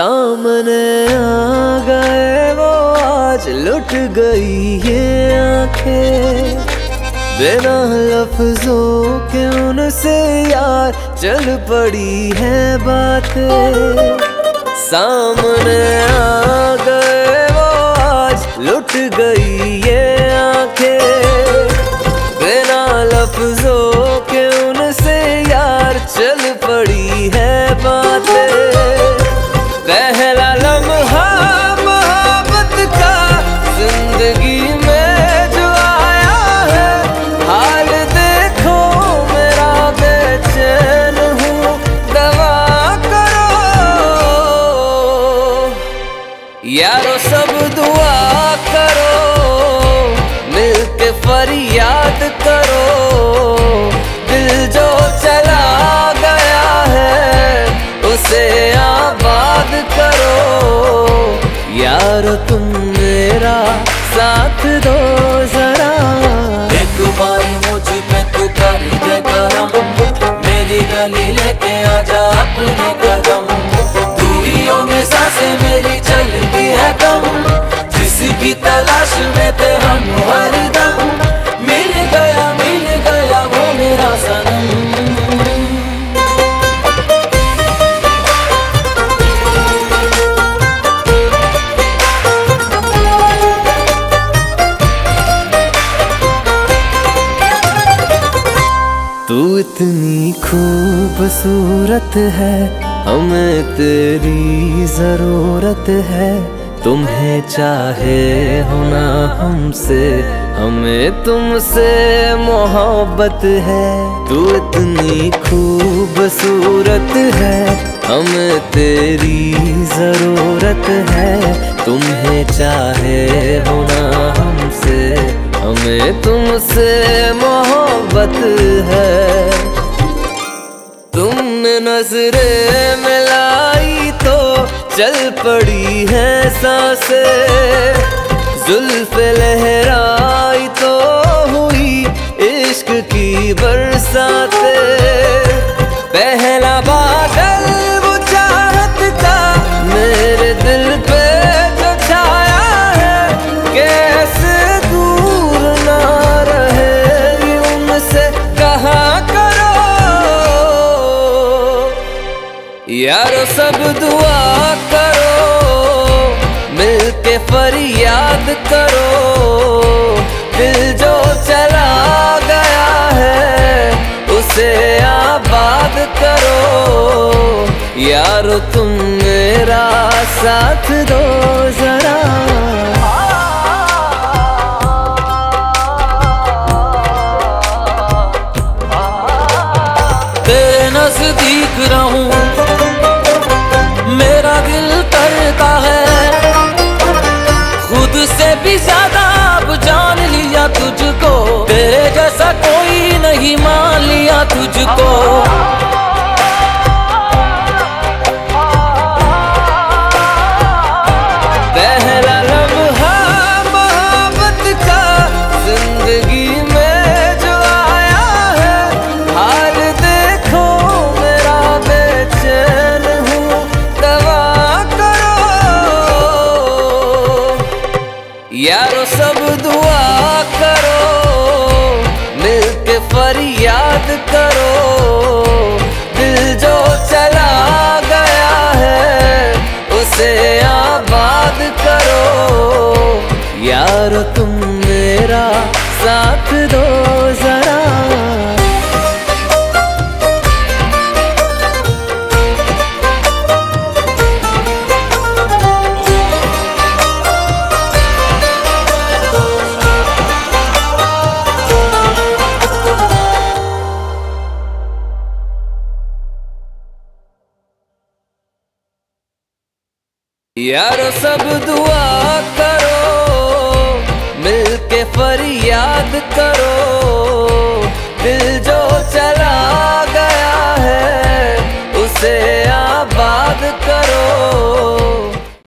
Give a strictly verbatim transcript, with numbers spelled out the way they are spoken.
सामने आ गए वो आज लुट गई ये आंखें, बिना लफ्जों के उनसे यार चल पड़ी है बातें। सामने आ गए वो आज लुट गई ये आंखें, बिना लफ्जों के उनसे यार चल पड़ी है बातें। पहला लम्हा मोहब्बत का जिंदगी में जो आया है, हाल देखो मेरा बेचैन हूँ, दवा करो यारो सब दुआ करो, मिलके फरियाद करो, दिल जो चला गया है उसे आबाद करो। यारो तुम मेरा साथ दो जरा, एक बारी मुझ पे तू कर दे करम, मेरी गली लेके आजा अपने कदम। दूरियों में सांसें मेरी चलती है कम, जिसकी तलाश में थे हम हरदम, मिल गया मिल गया वो मेरा सनम। तू इतनी खूबसूरत है, हमें तेरी जरूरत है, तुम्हें चाहे हो ना हमसे, हमें तुमसे मोहब्बत है। तू इतनी खूबसूरत है, हमें तेरी जरूरत है, तुम्हें चाहे हो ना हमसे, हमें तुमसे मोहब्बत है। तुमने नजरें मिलाई तो चल पड़ी है सांसें, जुल्फ लहराई तो हुई इश्क की बरसातें। पहला बादल वो चाहत का मेरे दिल पे जो छाया है, कैसे यारो सब दुआ करो, मिलके फरियाद करो, दिल जो चला गया है उसे आबाद करो। यारो तुम मेरा साथ दो जरा, तेरे नजदीक रहूं, मेरा दिल करता है खुद से भी ज्यादा, अब जान लिया तुझको, तेरे जैसा कोई नहीं, मान लिया तुझको। पहला लम्हा मोहब्बत का जिंदगी यारो सब दुआ करो, मिलके फरियाद करो, दिल जो चला गया है उसे आबाद करो। यारो तुम मेरा साथ दो जरा, यारो सब दुआ करो, मिलके फरियाद से।